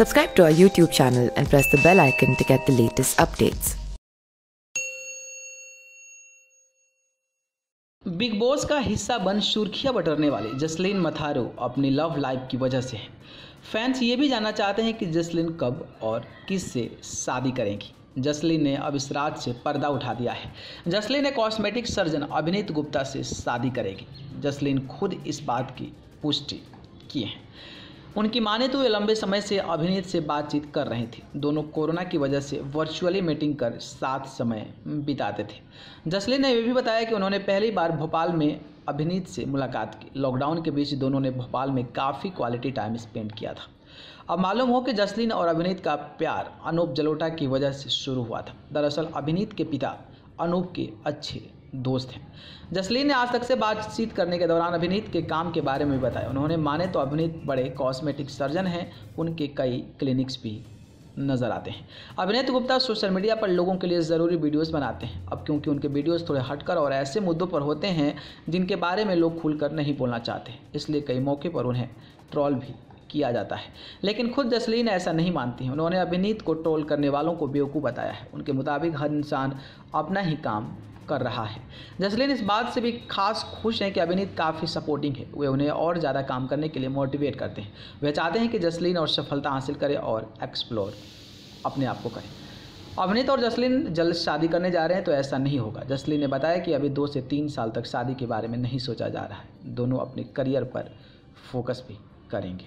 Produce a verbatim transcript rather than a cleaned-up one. Subscribe to our YouTube channel and press the bell icon to get the latest updates. Big boss का हिस्सा बन सुर्खियां बटोरने वाले जसलीन मथारो अपनी लव लाइफ की वजह से हैं। फैंस ये भी जानना चाहते हैं कि जसलीन कब और किस से शादी करेंगी। जसलीन ने अब इस राज से पर्दा उठा दिया है। जसलीन ने कॉस्मेटिक सर्जन अभिनीत गुप्ता से शादी करेगी। जसलीन खुद इस बात की पुष्टि की है। उनकी माने तो वे लंबे समय से अभिनीत से बातचीत कर रही थी। दोनों कोरोना की वजह से वर्चुअली मीटिंग कर साथ समय बिताते थे। जसलीन ने यह भी बताया कि उन्होंने पहली बार भोपाल में अभिनीत से मुलाकात की। लॉकडाउन के बीच दोनों ने भोपाल में काफ़ी क्वालिटी टाइम स्पेंड किया था। अब मालूम हो कि जसलीन और अभिनीत का प्यार अनूप जलोटा की वजह से शुरू हुआ था। दरअसल अभिनीत के पिता अनूप के अच्छे दोस्त हैं। जसलीन ने आज तक से बातचीत करने के दौरान अभिनीत के काम के बारे में बताया। उन्होंने माने तो अभिनीत बड़े कॉस्मेटिक सर्जन हैं, उनके कई क्लिनिक्स भी नज़र आते हैं। अभिनीत गुप्ता सोशल मीडिया पर लोगों के लिए ज़रूरी वीडियोस बनाते हैं। अब क्योंकि उनके वीडियोस थोड़े हटकर और ऐसे मुद्दों पर होते हैं जिनके बारे में लोग खुलकर नहीं बोलना चाहते, इसलिए कई मौके पर उन्हें ट्रोल भी किया जाता है। लेकिन खुद जसलीन ऐसा नहीं मानती हैं। उन्होंने अभिनीत को ट्रोल करने वालों को बेवकूफ़ बताया है। उनके मुताबिक हर इंसान अपना ही काम कर रहा है। जसलीन इस बात से भी खास खुश हैं कि अभिनीत काफ़ी सपोर्टिंग है। वे उन्हें और ज़्यादा काम करने के लिए मोटिवेट करते हैं। वे चाहते हैं कि जसलीन और सफलता हासिल करे और एक्सप्लोर अपने आप को करें। अभिनीत और जसलीन जल्द शादी करने जा रहे हैं तो ऐसा नहीं होगा। जसलीन ने बताया कि अभी दो से तीन साल तक शादी के बारे में नहीं सोचा जा रहा है। दोनों अपने करियर पर फोकस भी करेंगे।